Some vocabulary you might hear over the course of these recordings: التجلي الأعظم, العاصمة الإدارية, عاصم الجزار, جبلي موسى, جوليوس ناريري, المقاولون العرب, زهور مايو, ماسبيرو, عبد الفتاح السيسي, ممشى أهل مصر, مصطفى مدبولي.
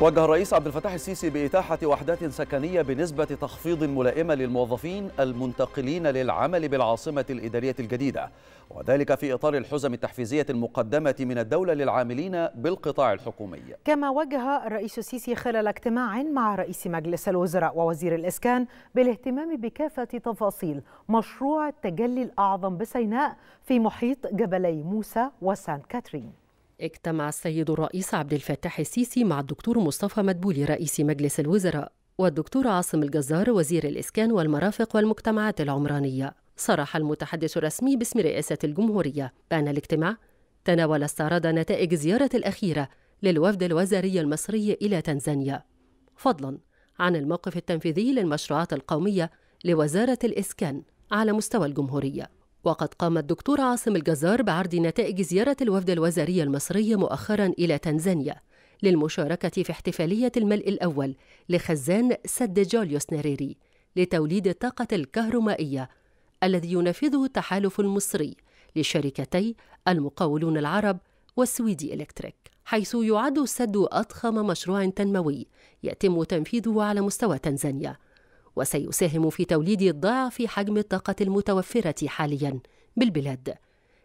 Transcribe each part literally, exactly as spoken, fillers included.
وجه الرئيس عبد الفتاح السيسي بإتاحة وحدات سكنية بنسبة تخفيض ملائمة للموظفين المنتقلين للعمل بالعاصمة الإدارية الجديدة، وذلك في إطار الحزم التحفيزية المقدمة من الدولة للعاملين بالقطاع الحكومي. كما وجه الرئيس السيسي خلال اجتماع مع رئيس مجلس الوزراء ووزير الإسكان بالاهتمام بكافة تفاصيل مشروع التجلي الأعظم بسيناء في محيط جبلي موسى وسان كاترين. اجتمع السيد الرئيس عبد الفتاح السيسي مع الدكتور مصطفى مدبولي رئيس مجلس الوزراء والدكتور عاصم الجزار وزير الإسكان والمرافق والمجتمعات العمرانية. صرح المتحدث الرسمي باسم رئاسة الجمهورية بأن الاجتماع تناول استعراض نتائج الزيارة الأخيرة للوفد الوزاري المصري إلى تنزانيا، فضلا عن الموقف التنفيذي للمشروعات القومية لوزارة الإسكان على مستوى الجمهورية. وقد قام الدكتور عاصم الجزار بعرض نتائج زيارة الوفد الوزاري المصري مؤخرا إلى تنزانيا للمشاركة في احتفالية الملء الأول لخزان سد جوليوس ناريري لتوليد الطاقة الكهرومائية الذي ينفذه التحالف المصري لشركتي المقاولون العرب والسويدي إلكتريك، حيث يعد السد أضخم مشروع تنموي يتم تنفيذه على مستوى تنزانيا، وسيساهم في توليد ضعف حجم الطاقة المتوفرة حاليا بالبلاد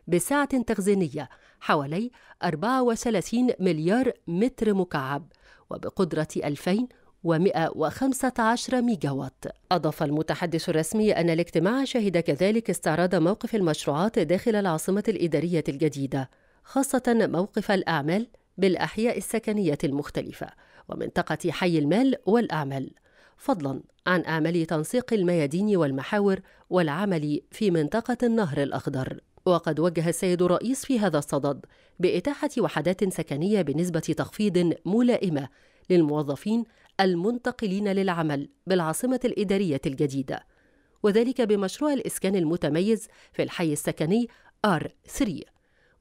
بسعة تخزينية حوالي أربعة وثلاثين مليار متر مكعب وبقدرة ألفين ومئة وخمسة عشر ميجاوات. أضاف المتحدث الرسمي أن الاجتماع شهد كذلك استعراض موقف المشروعات داخل العاصمة الإدارية الجديدة، خاصة موقف الأعمال بالأحياء السكنية المختلفة ومنطقة حي المال والأعمال، فضلا عن أعمال تنسيق الميادين والمحاور والعمل في منطقة النهر الأخضر. وقد وجه السيد الرئيس في هذا الصدد بإتاحة وحدات سكنية بنسبة تخفيض ملائمة للموظفين المنتقلين للعمل بالعاصمة الإدارية الجديدة، وذلك بمشروع الإسكان المتميز في الحي السكني آر ثلاثة،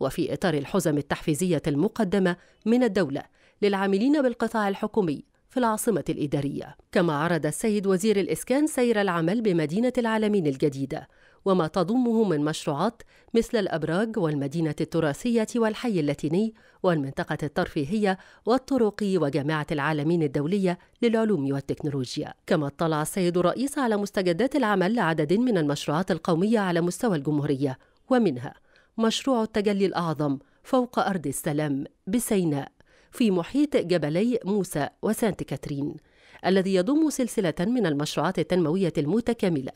وفي إطار الحزم التحفيزية المقدمة من الدولة للعاملين بالقطاع الحكومي في العاصمة الإدارية. كما عرض السيد وزير الإسكان سير العمل بمدينة العالمين الجديدة وما تضمه من مشروعات مثل الأبراج والمدينة التراثية والحي اللاتيني والمنطقة الترفيهية والطرق وجامعة العالمين الدولية للعلوم والتكنولوجيا. كما اطلع السيد الرئيس على مستجدات العمل لعدد من المشروعات القومية على مستوى الجمهورية، ومنها مشروع التجلي الأعظم فوق أرض السلام بسيناء في محيط جبلي موسى وسانت كاترين، الذي يضم سلسلة من المشروعات التنموية المتكاملة،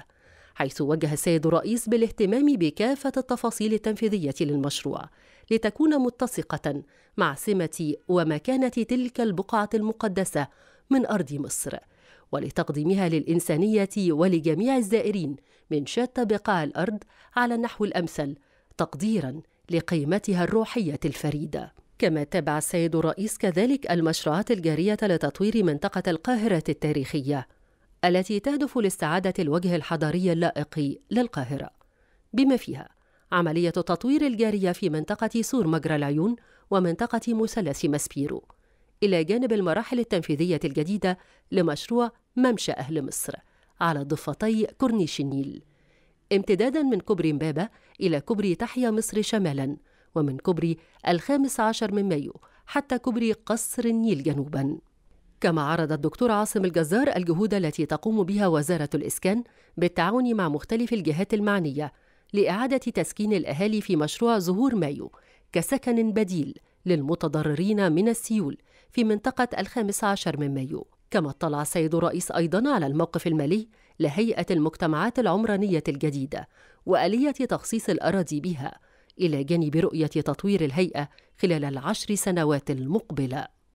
حيث وجه السيد الرئيس بالاهتمام بكافة التفاصيل التنفيذية للمشروع لتكون متسقة مع سمة ومكانة تلك البقعة المقدسة من أرض مصر، ولتقديمها للإنسانية ولجميع الزائرين من شتى بقاع الأرض على النحو الأمثل تقديراً لقيمتها الروحية الفريدة. كما تابع السيد الرئيس كذلك المشروعات الجارية لتطوير منطقة القاهرة التاريخية التي تهدف لاستعادة الوجه الحضاري اللائق للقاهرة، بما فيها عملية التطوير الجارية في منطقة سور مجرى العيون ومنطقة مثلث ماسبيرو، إلى جانب المراحل التنفيذية الجديدة لمشروع ممشى أهل مصر على ضفتي كورنيش النيل، امتدادا من كوبري امبابة إلى كوبري تحيا مصر شمالا، ومن كوبري الخامس عشر من مايو حتى كوبري قصر النيل جنوبا. كما عرض الدكتور عاصم الجزار الجهود التي تقوم بها وزارة الإسكان بالتعاون مع مختلف الجهات المعنية لإعادة تسكين الأهالي في مشروع زهور مايو كسكن بديل للمتضررين من السيول في منطقة الخامس عشر من مايو. كما اطلع السيد الرئيس أيضا على الموقف المالي لهيئة المجتمعات العمرانية الجديدة وآلية تخصيص الأراضي بها، إلى جانب رؤية تطوير الهيئة خلال العشر سنوات المقبلة.